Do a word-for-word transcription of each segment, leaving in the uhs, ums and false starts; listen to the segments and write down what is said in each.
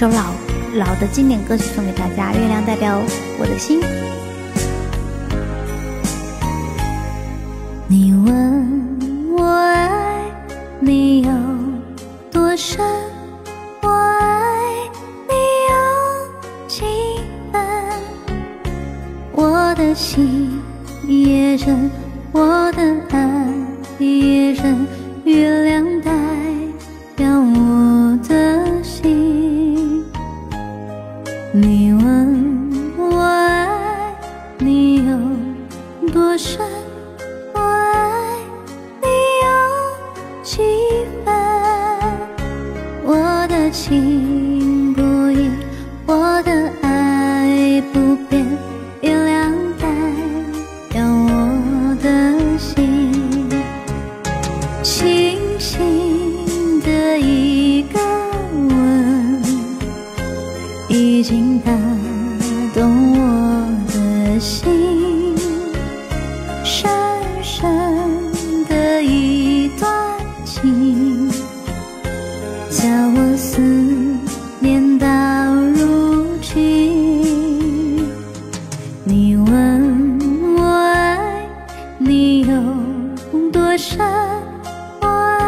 首老老的经典歌曲送给大家，月亮代表我的心。你问我爱你有多深，我爱你有几分，我的心也真，我的爱也真，月亮代表我的心。你问我爱你有多深，我爱你有几分，我的情不移，我的爱不变，月亮代表我的心。轻轻的一个吻，已经打动我的心，深深的一段情，叫我思念到如今。你问我爱你有多深，我爱你有几分，你去想一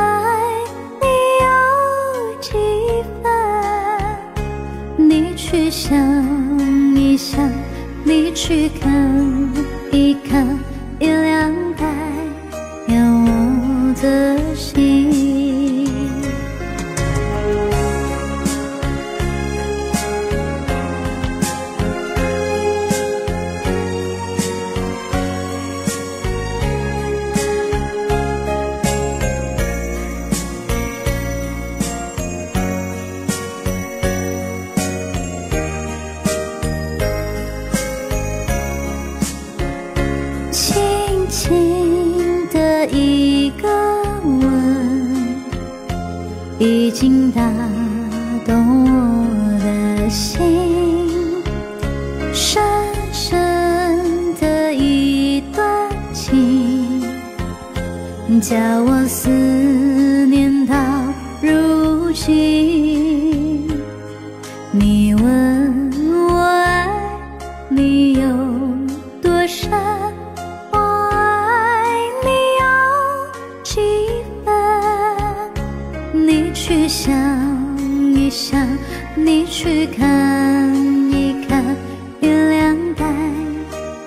想，你去看一看，月亮代表我的心。轻轻的一个吻，已经打动我的心，深深的一段情，叫我思念到如今。你问我爱你有多深，去想一想，你去看一看，月亮代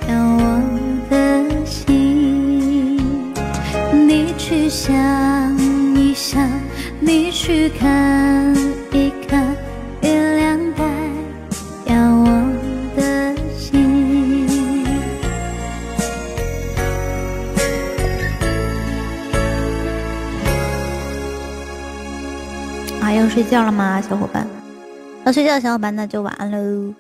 表我的心。你去想一想，你去看一看，月亮代表我的心。啊，要睡觉了吗，小伙伴？要睡觉的小伙伴，那就晚安喽。